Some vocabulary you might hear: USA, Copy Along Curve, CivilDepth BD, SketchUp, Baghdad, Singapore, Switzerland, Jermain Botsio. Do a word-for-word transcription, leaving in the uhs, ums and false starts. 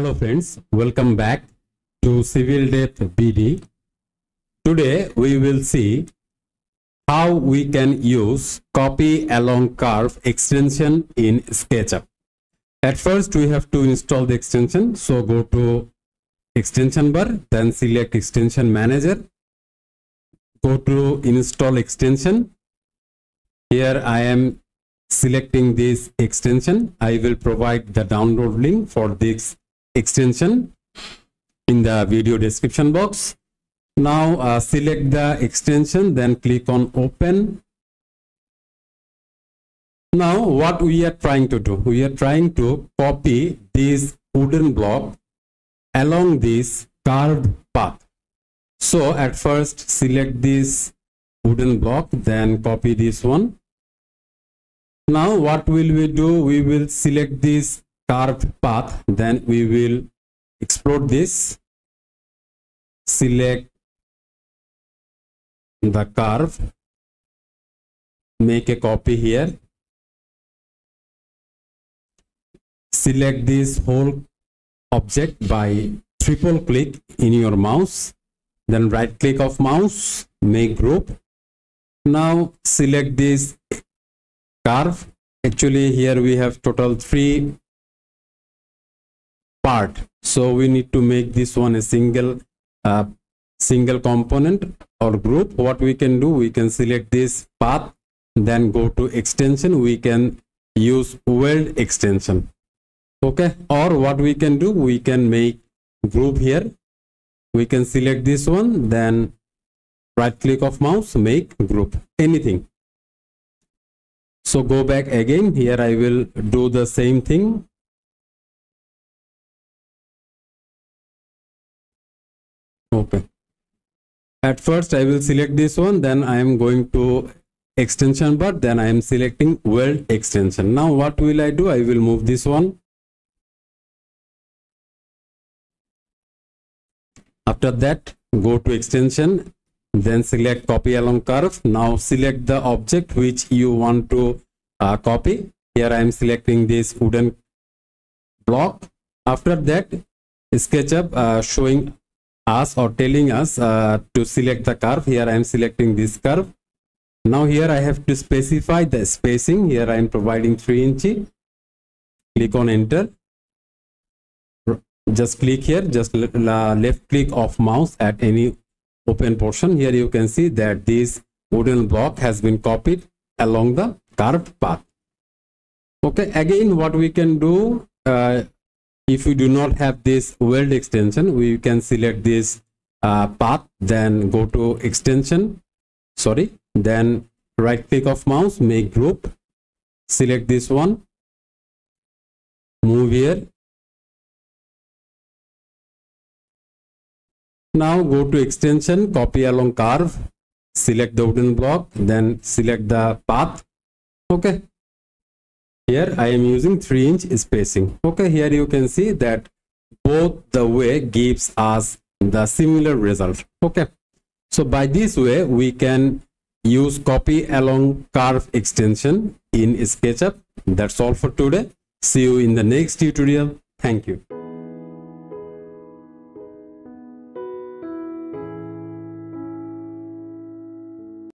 Hello friends, welcome back to CivilDepth B D. Today we will see how we can use copy along curve extension in SketchUp. At first we have to install the extension, so go to extension bar, then select extension manager, go to install extension. Here I am selecting this extension. I will provide the download link for this extension in the video description box. Now uh, select the extension, then click on open. Now what we are trying to do, we are trying to copy this wooden block along this curved path. So at first select this wooden block, then copy this one. Now what will we do, we will select this curved path, then we will explode this, select the curve, make a copy here, select this whole object by triple click in your mouse, then right click of mouse, make group. Now select this curve. Actually here we have total three part, so we need to make this one a single uh, single component or group. What we can do, we can select this path, then go to extension, we can use weld extension, okay? Or what we can do, we can make group here, we can select this one, then right click of mouse, make group, anything. So go back again. Here I will do the same thing. Okay. At first I will select this one, then I am going to extension bar, then I am selecting weld extension. Now what will I do? I will move this one. After that, go to extension, then select copy along curve. Now select the object which you want to uh, copy. Here I am selecting this wooden block. After that, SketchUp uh, showing us or telling us uh, to select the curve. Here I am selecting this curve. Now here I have to specify the spacing. Here I am providing three inches. Click on enter. Just click here, just uh, left click of mouse at any open portion. Here you can see that this wooden block has been copied along the curved path. Okay, again what we can do, uh, if we do not have this weld extension, we can select this uh, path, then go to extension, sorry, then right click of mouse, make group, select this one, move here. Now go to extension, copy along curve, select the wooden block, then select the path. Okay, here I am using three inch spacing. Okay, here you can see that both the way gives us the similar result. Okay, so by this way we can use copy along curve extension in SketchUp. That's all for today. See you in the next tutorial. Thank you.